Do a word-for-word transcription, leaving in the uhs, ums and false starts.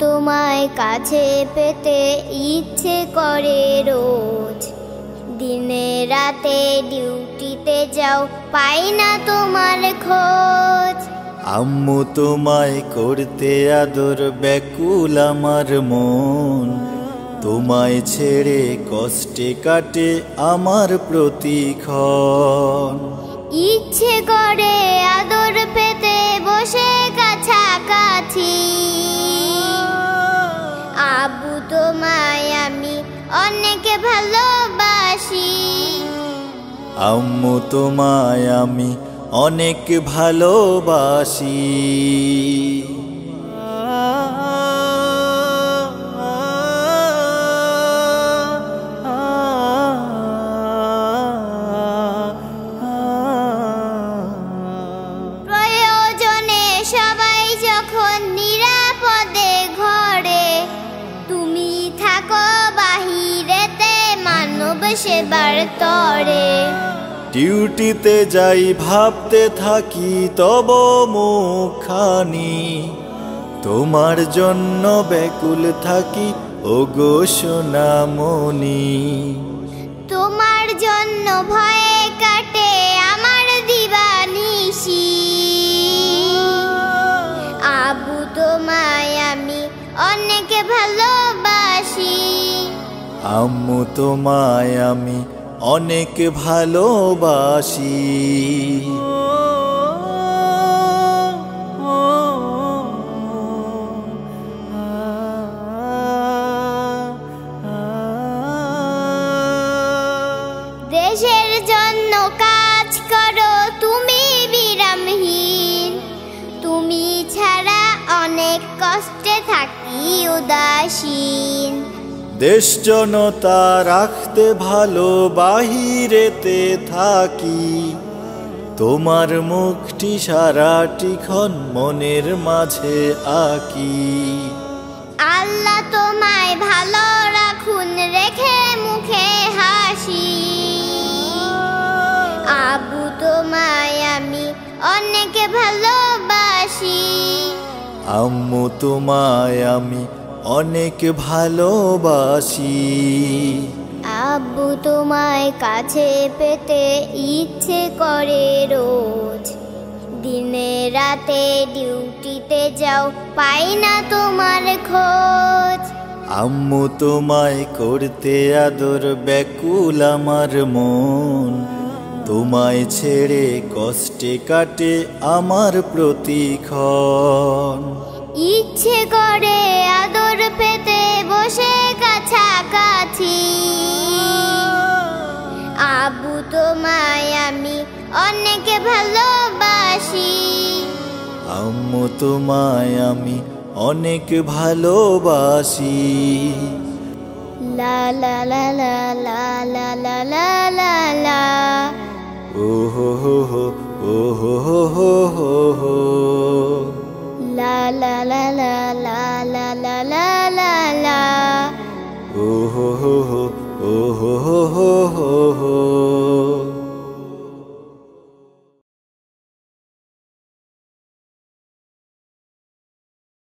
तुम्हाय काछे पेते इच्छे करे रोज दिने राते डिउटीते जाओ पाई ना तुम्हार खोज। आम्मू तुम्हाय करते आदर बेकुल आमार मन तुम्हाय छेड़े कष्टे काटे आमार प्रतिक्षण। इच्छे करे आदर पेते बसे काछाकाछि आब्बू तुम्हाय आमी अनेक भालोबाशी। आम्मू तुम्हाय आमी अनेक भालोबाशी। ডিউটিতে যাই ভাবতে থাকি তব মুখখানি তোমার জন্য ব্যাকুল থাকি ওগো সোনামণি। তোমার জন্য ভয়ে কাটে আমার দিবানিশি আব্বু তোমায় আমি অনেক ভালোবাসি। আম্মু তোমায় আমি অনেক ভালোবাসি। দেশের জন্য কাজ করো তুমি বিরামহীন তুমি ছাড়া অনেক কষ্টে থাকি উদাসীন। দেশ জনতা রাখতে ভালো বাহিরেতে থাকি তোমার মুখটি সারাটিক্ষণ মনের মাঝে আঁকি। আল্লাহ তোমায় ভালো রাখুন রেখে মুখে হাসি আব্বু তোমায় আমি অনেক ভালোবাসি। আম্মু তোমায় আমি অনেক ভালোবাসি। আব্বু তোমায় কাছে পেতে ইচ্ছে করে রোজ দিনে রাতে ডিউটিতে যাও পাই না তোমার খোঁজ। আম্মু তোমায় করতে আদর ব্যাকুল আমার মন তোমায় ছেড়ে কষ্টে কাটে আমার প্রতিক্ষণ। ইচ্ছে করে আদর পেতে বসে কাছাকাছি আব্বু তোমায় আমি অনেক ভালোবাসি। আম্মু তোমায় আমি অনেক ভালোবাসি। লা লা লা লা লা লা লা লা লা লা। ও হো হো হো ও হো হো।